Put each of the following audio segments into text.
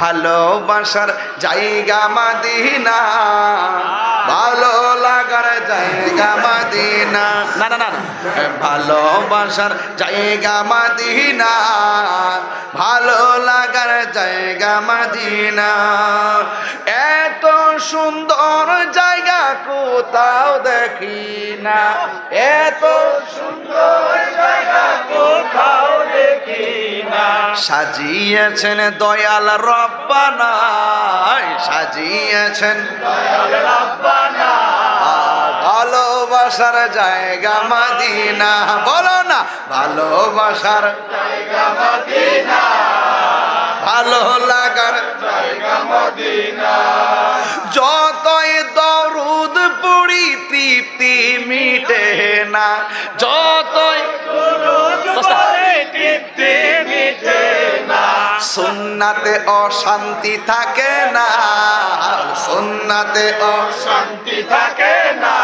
ভালোবাসার জায়গা মদিনা, ভালো লাগার জায়গা মদিনা, না না না ভালোবাসার জায়গা মদিনা, ভালো লাগার জায়গা মদিনা। এত সুন্দর জায়গা কোথাও দেখি না, এত সুন্দর জায়গা কোথাও দেখি না। সাজিয়েছেন দয়াল রব্বানা, সাজিয়েছেন দয়াল রব্বানা ভালোবাসার জায়গা মদিনা। বলো না ভালোবাসার জায়গা মদিনা, ভালো লাগার জায়গা মদিনা। যতই দরুদ পড়ি তৃপ্তি মিটে না, যতই সুন্নাতে অশান্তি থাকে না, সুন্নাতে অশান্তি থাকে না।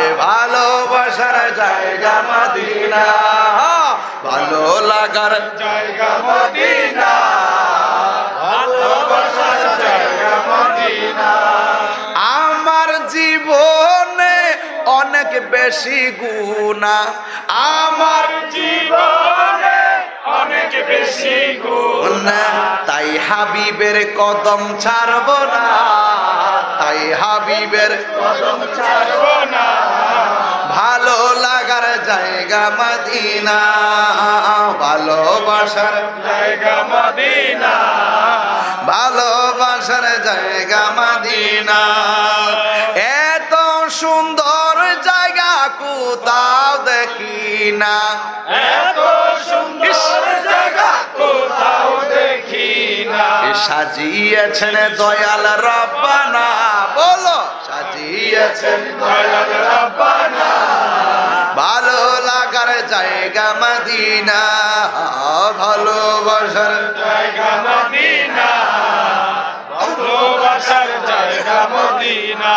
এ ভালোবাসার জায়গা মদিনা, ভালো লাগার জায়গা মদিনা, ভালোবাসার জায়গা মদিনা। আমার জীবনে অনেক বেশি গুনাহ, আমার জীবনে অনেক বেশি গুনাহ, তাই হাবিবের কদম ছাড়ব না, তাই হাবিবের কদম ছাড়ব না। ভালো লাগার জায়গা মদিনা, ভালোবাসার জায়গা মদিনা, ভালোবাসার জায়গা মদিনা। এত সুন্দর জায়গা কোথাও দেখি না, এত সুন্দর জায়গা কোথাও দেখি না। সাজিয়েছেন দয়াল রব্বানা, বলো সাজিয়েছেন দয়াল রব্বানা, ভালো লাগার জায়গা মদিনা, ভালোবাসার জায়গা মদিনা, ভালোবাসার জায়গা মদিনা।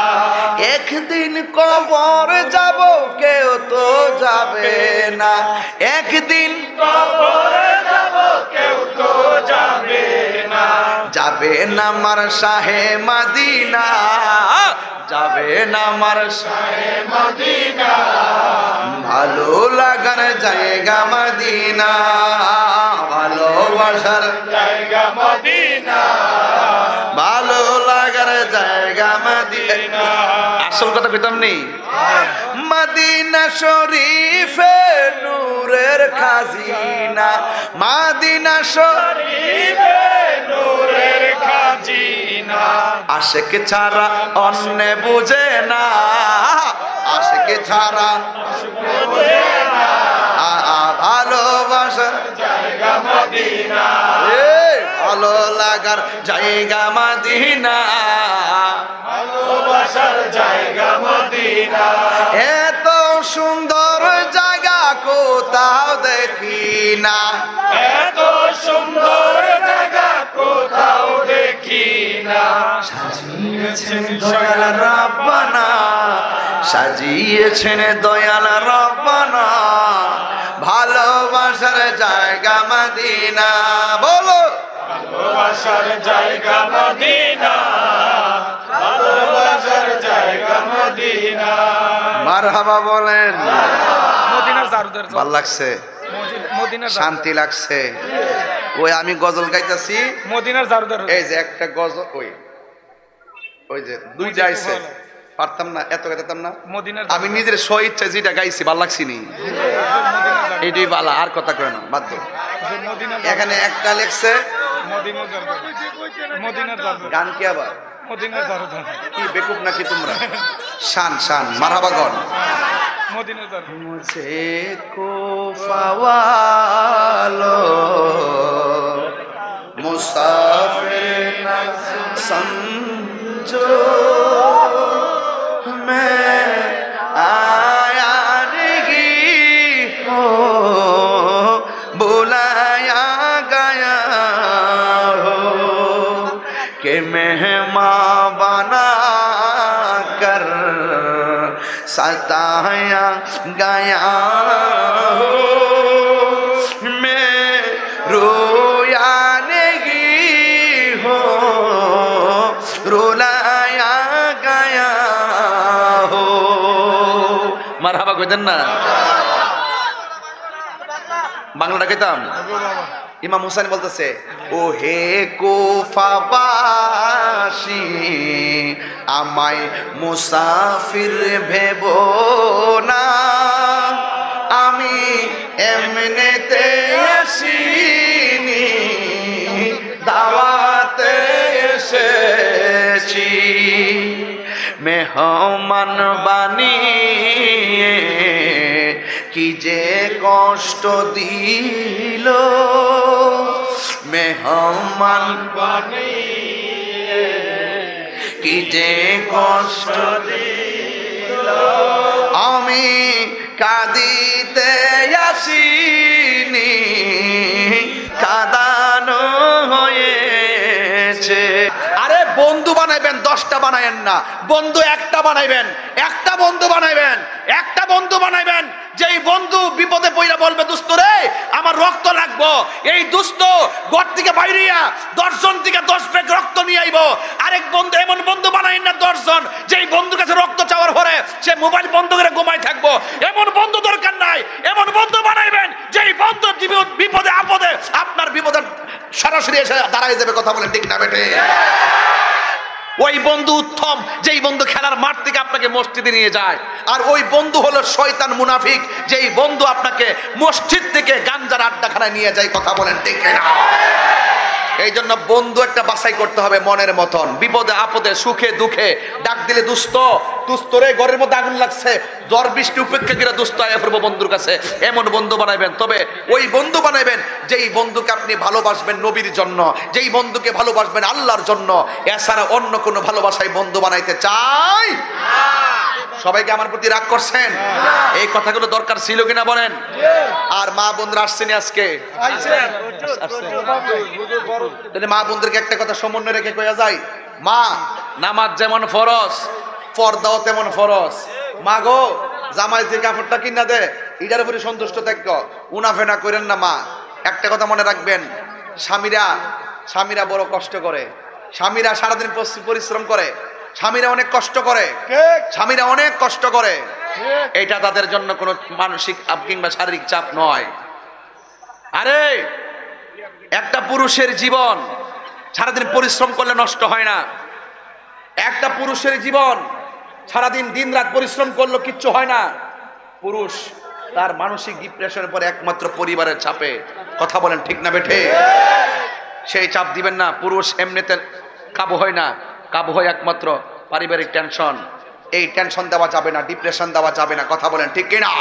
একদিন কবর যাব কেউ তো যাবে না, একদিন কবর যাব কেউ তো যাবে না। যাবে না আমার শাহে মদিনা, যাবে না আমার শাহে মদিনা, ভালো লাগার জায়গা মদিনা, ভালোবাসার জায়গা মদিনা, ভালো লাগার জায়গা মদিনা। আসল কথা কইতাম নি, মদিনা শরীফে নূরের খাজিনা, মদিনা শরীফে নূরের খাজিনা। আশিক ছাড়া অন্য বুঝে না, আশিক ছাড়া বুঝে না। ভালোবাসার জায়গা মদিনা, ভালো লাগার জায়গা মদিনা, ভালোবাসার জায়গা মদিনা। এত সুন্দর জায়গা কোথাও দেখি না, এত সুন্দর জায়গা কোথাও দেখি না। সাজিয়েছেন দয়াল রব্বানা, সাজিয়েছেন দয়াল রব্বানা, ভালোবাসার জায়গা মদিনা। বলো ভালোবাসার জায়গা মদিনা, ভালোবাসার জায়গা মদিনা। মারহাবা বলেন, মদিনার জারুদের ভাল লাগছে, মদিনার শান্তি লাগছে। ওই আমি গজল গাইতেছি মদিনার জারুদের, এই যে একটা গজল, ওই ওই যে দুই যাইছে, পারতাম না এত গাইতাম না। আমি নিজের স্বইচ্ছা যেটা গাইছি ভাল লাগছি নি, এটাই বালা। আর কথা কেন বাধ্য, এখানে একটা লেখছে গান কি আবার কি বেকুব নাকি তোমরা। শান শান মারহাবাগণ মুঝে কো ফাওয়ালো মুসাফির না সমঝো मैं आया नहीं हो बुलाया गया हो कि मेहमान बना कर सताया गया हो। मैं रोया नहीं मारहाबा कइतेन ना बांगलाटा कइताम इमाम हुसैन बोलतेছে ओ हे कोफाबासी आमाय मुसाफिर भेबो ना आमी एमनेते आसिनी दावाते एसेছি मेहमान बानिए कि जे कष्ट दिलो मेहमान बानिए कि जे कष्ट दिलो आमी कादिते आसिनी कादानो होयेछे अरे बंधु बनाइबेन 10टा बानायेन ना बंधु एकटा बानाइबेन एकटा बंधु बानाइबेन एकटा बंधु बानाइबेन যেই বন্ধু বিপদে পড়িয়া বলবে দোস্ত রে আমার রক্ত লাগবো এই দোস্ত ঘর থেকে বাইরেয়া 10 জন থেকে 10 ব্যাগ রক্ত নিয়ে আইবো আরেক বন্ধু এমন বন্ধু বানাই না 10 জন যেই বন্ধুর কাছে রক্ত চাওয়ার পরে সে মোবাইল বন্ধ করে ঘুমায় থাকবো এমন বন্ধু দরকার নাই এমন বন্ধু বানাইবেন যেই বন্ধু বিপদে আপদে আপনার বিপদের সরাসরি এসে দাঁড়ায় যাবে কথা বলেন ঠিক না বেটে ওই বন্ধু উত্তম যেই বন্ধু খেলার মাঠ থেকে আপনাকে মসজিদে নিয়ে যায় আর ওই বন্ধু হলো শয়তান মুনাফিক যেই বন্ধু আপনাকে মসজিদ থেকে গাঞ্জার আড্ডাখানায় নিয়ে যায় কথা বলেন ঠিক না এইজন্য বন্ধু একটা বাছাই করতে হবে মনের মতন বিপদে আপদে সুখে দুঃখে ডাক দিলে দুস্ত দুস্তরে ঘরের মধ্যে আগুন লাগছে ঝড় বৃষ্টি উপেক্ষা করে দুস্ত আয় পূর্ব বন্ধুর কাছে এমন বন্ধু বানাবেন তবে ওই বন্ধু বানাবেন যেই বন্ধুকে আপনি ভালোবাসবেন নবীর জন্য যেই বন্ধুকে ভালোবাসবেন আল্লাহর জন্য এছাড়া অন্য কোনো ভালোবাসায় বন্ধু বানাইতে চাই না সবাইকে আমার প্রতি রাগ করছেন এই কথাগুলো দরকার ছিল কিনা বলেন আর মা বন্ধুরা আসছেন আজকে আইছেন তাহলে মা বন্ধুদেরকে একটা কথা সমন্বয় রেখে কয়া যায় মা নামাজ যেমন ফরজ পর্দাও তেমন ফরজ মা গো জামাই যে কাপড়টা কিনা দে এটার উপরে সন্তুষ্ট থাক উনাফেনা করেন না মা একটা কথা মনে রাখবেন স্বামীরা বড় কষ্ট করে স্বামীরা সারাদিন পরিশ্রম করে স্বামীরা অনেক কষ্ট করে স্বামীরা অনেক কষ্ট করে এটা তাদের জন্য কোনো মানসিক কিংবা শারীরিক চাপ নয় আরে একটা পুরুষের জীবন সারাদিন পরিশ্রম করলে নষ্ট হয় না একটা পুরুষের জীবন সারাদিন দিন রাত পরিশ্রম করলো কিচ্ছু হয় না পুরুষ তার মানসিক ডিপ্রেশনের পরে একমাত্র পরিবারের চাপে কথা বলেন ঠিক না বেঠে সেই চাপ দিবেন না পুরুষ এমনিতে কাবু হয় না কাবু হয় একমাত্র পারিবারিক টেনশন এই টেনশন দেওয়া যাবে না ডিপ্রেশন দেওয়া যাবে না কথা বলেন ঠিক কিনা